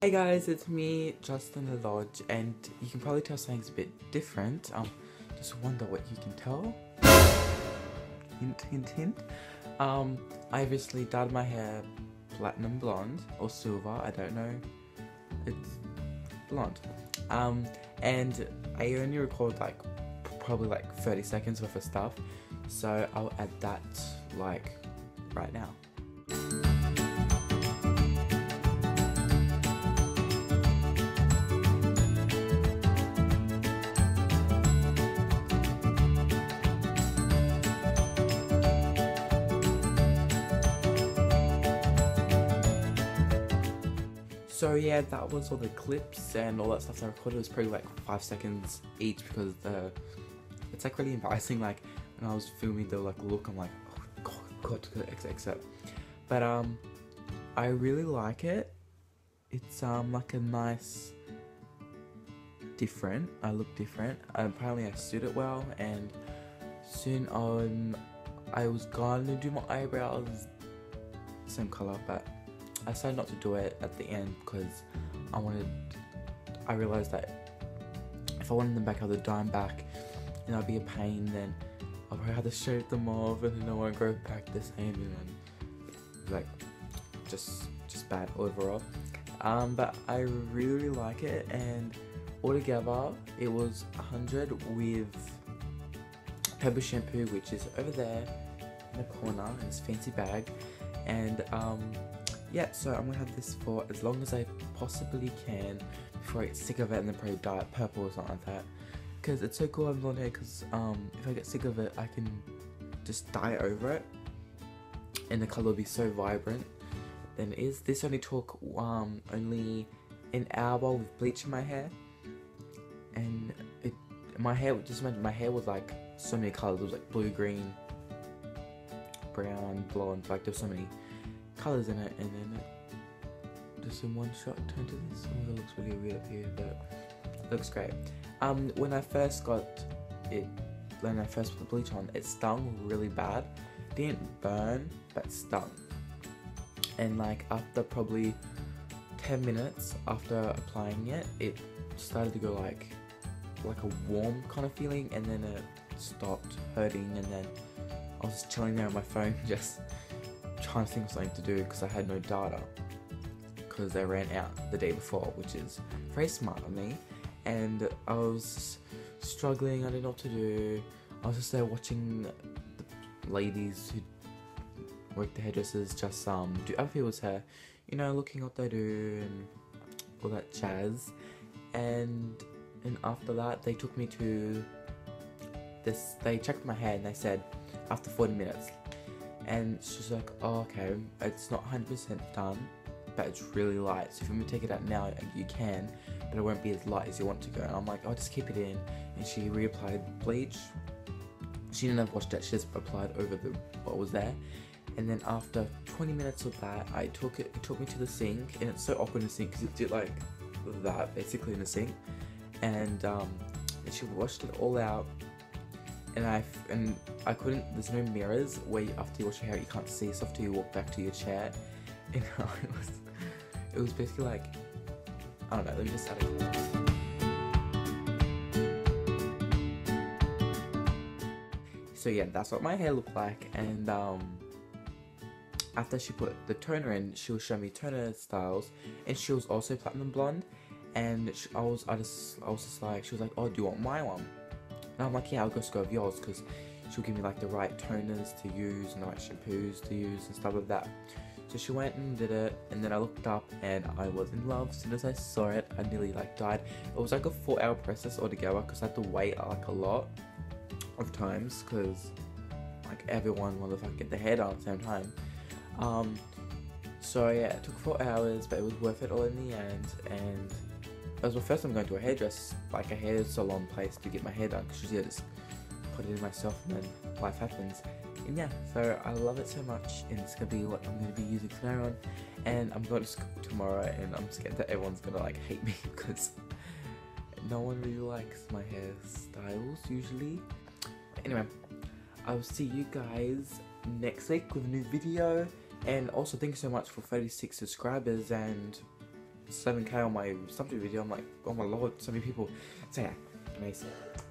Hey guys, it's me, Justin Lodge, and you can probably tell something's a bit different. Just wonder what you can tell. Hint, hint, hint. I obviously dyed my hair platinum blonde or silver, I don't know. It's blonde. And I only record probably like 30 seconds worth of stuff, so I'll add that like right now. So yeah, that was all the clips and all that stuff that I recorded. It was probably like 5 seconds each because it's like really embarrassing. Like when I was filming the like look, I'm like, oh god, except. But I really like it. It's like a nice, different. I look different. Apparently I suit it well, and soon I was gonna do my eyebrows, same color, but I decided not to do it at the end because I realised that if I wanted them back, I would dye them back and that would be a pain. Then I'll probably have to shave them off and then I won't grow back the same, and then like just bad overall. But I really like it, and altogether it was 100 with Pebble Shampoo, which is over there in the corner in this fancy bag, and yeah, so I'm gonna have this for as long as I possibly can before I get sick of it, and then probably dye it purple or something like that. Because it's so cool I'm blonde hair, because if I get sick of it, I can just dye over it, and the colour will be so vibrant than it is. This only took only an hour with bleach in my hair, and my hair was like so many colours. It was like blue, green, brown, blonde. Like there's so many colors in it, and then it just in one shot turned to this. Oh, it looks really weird up here, but it looks great. When I first got it, when I first put the bleach on, it stung really bad. Didn't burn, but stung. And like after probably 10 minutes after applying it, it started to go like a warm kind of feeling, and then it stopped hurting, and then I was just chilling there on my phone, just trying to think of something to do because I had no data because they ran out the day before, which is very smart of me. And I was struggling, I didn't know what to do. I was just there watching the ladies who work the hairdressers just do other people's hair, you know, looking what they do and all that jazz. And after that, they took me to this, they checked my hair and they said after 40 minutes. And she's like, oh, okay, it's not 100% done, but it's really light. So if you want to take it out now, you can, but it won't be as light as you want to go. And I'm like, I'll just keep it in. And she reapplied bleach. She didn't have washed it, she just applied over what was there. And then after 20 minutes of that, it took me to the sink. And it's so awkward in the sink because it did like that, basically, in the sink. And she washed it all out. And I couldn't, there's no mirrors where after you wash your hair you can't see stuff till you walk back to your chair. And it was basically like, I don't know, let me just add it. So yeah, that's what my hair looked like. And after she put the toner in, she was showing me toner styles, and she was also platinum blonde. And she was like, oh, do you want my one? And I'm like, yeah, I'll just go with yours, because she'll give me like the right toners to use and the right shampoos to use and stuff like that. So she went and did it, and then I looked up and I was in love. As soon as I saw it, I nearly like died. It was like a 4-hour process altogether because I had to wait like a lot of times because like everyone wanted to like, get their hair done at the same time. So yeah, it took 4 hours, but it was worth it all in the end. And it was my first time going to a hairdresser, like a hair salon place, to get my hair done, because usually I just put it in myself and then life happens. And yeah, so I love it so much, and it's going to be what I'm going to be using from now on. And I'm going to school tomorrow, and I'm scared that everyone's going to like hate me because no one really likes my hairstyles usually. But anyway, I'll see you guys next week with a new video. And also thank you so much for 36 subscribers, and 7K on my something video. I'm like, oh my lord, so many people. So yeah, amazing.